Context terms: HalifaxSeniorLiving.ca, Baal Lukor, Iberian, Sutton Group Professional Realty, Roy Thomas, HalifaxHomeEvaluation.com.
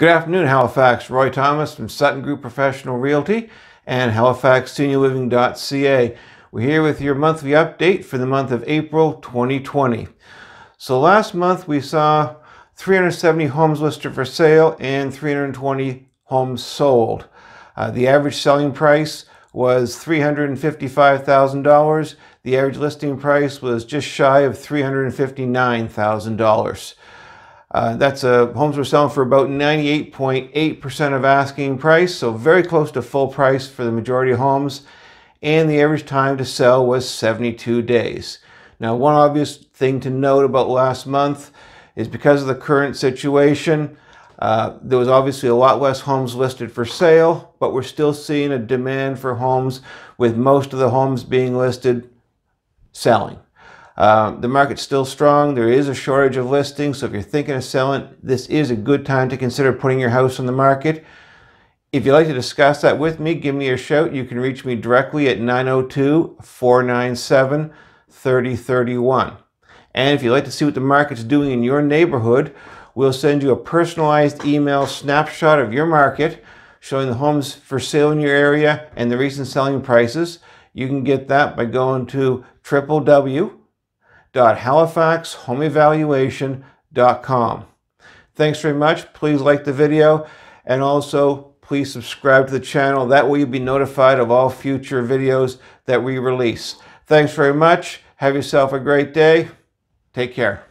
Good afternoon, Halifax. Roy Thomas from Sutton Group Professional Realty and HalifaxSeniorLiving.ca. We're here with your monthly update for the month of April 2020. So last month we saw 370 homes listed for sale and 320 homes sold. The average selling price was $355,000. The average listing price was just shy of $359,000. That's homes were selling for about 98.8% of asking price, so very close to full price for the majority of homes, and the average time to sell was 72 days. Now, one obvious thing to note about last month is because of the current situation, there was obviously a lot less homes listed for sale, but we're still seeing a demand for homes, with most of the homes being listed selling. The market's still strong. There is a shortage of listings, so if you're thinking of selling, this is a good time to consider putting your house on the market. If you'd like to discuss that with me, give me a shout. You can reach me directly at 902-497-3031. And if you'd like to see what the market's doing in your neighborhood, we'll send you a personalized email snapshot of your market showing the homes for sale in your area and the recent selling prices. You can get that by going to www.halifaxhomeevaluation.com. Thanks very much. Please like the video, and also please subscribe to the channel. That way you'll be notified of all future videos that we release. Thanks very much. Have yourself a great day. Take care.